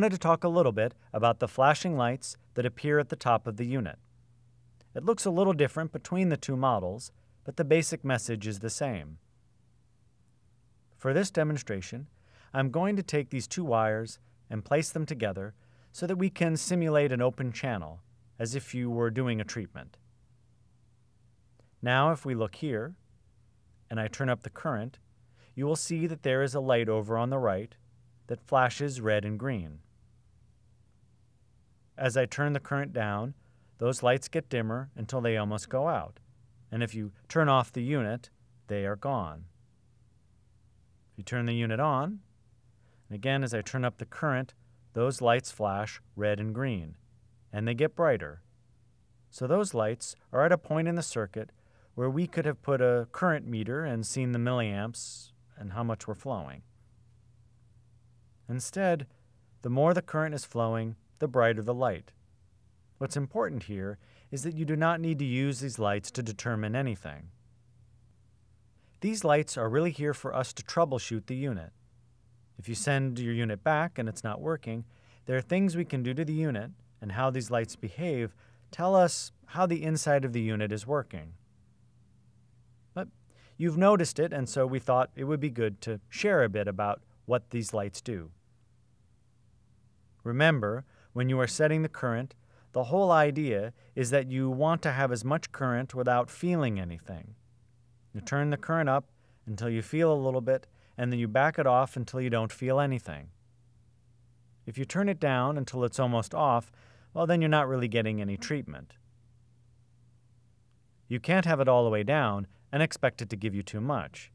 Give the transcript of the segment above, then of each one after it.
wanted to talk a little bit about the flashing lights that appear at the top of the unit. It looks a little different between the two models, but the basic message is the same. For this demonstration, I'm going to take these two wires and place them together so that we can simulate an open channel, as if you were doing a treatment. Now if we look here, and I turn up the current, you will see that there is a light over on the right that flashes red and green. As I turn the current down, those lights get dimmer until they almost go out, and if you turn off the unit, they are gone. If you turn the unit on, and again as I turn up the current, those lights flash red and green, and they get brighter. So those lights are at a point in the circuit where we could have put a current meter and seen the milliamps and how much were flowing. Instead, the more the current is flowing, the brighter the light. What's important here is that you do not need to use these lights to determine anything. These lights are really here for us to troubleshoot the unit. If you send your unit back and it's not working, there are things we can do to the unit, and how these lights behave tell us how the inside of the unit is working. But you've noticed it, and so we thought it would be good to share a bit about what these lights do. Remember, when you are setting the current, the whole idea is that you want to have as much current without feeling anything. You turn the current up until you feel a little bit, and then you back it off until you don't feel anything. If you turn it down until it's almost off, well, then you're not really getting any treatment. You can't have it all the way down and expect it to give you too much.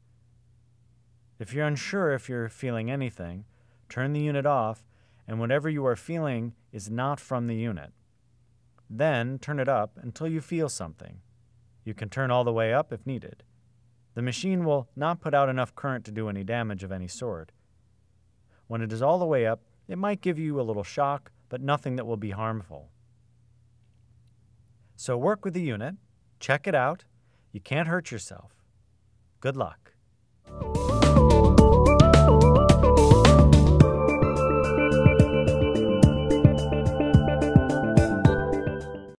If you're unsure if you're feeling anything, turn the unit off, and whatever you are feeling is not from the unit. Then turn it up until you feel something. You can turn all the way up if needed. The machine will not put out enough current to do any damage of any sort. When it is all the way up, it might give you a little shock, but nothing that will be harmful. So work with the unit, check it out. You can't hurt yourself. Good luck.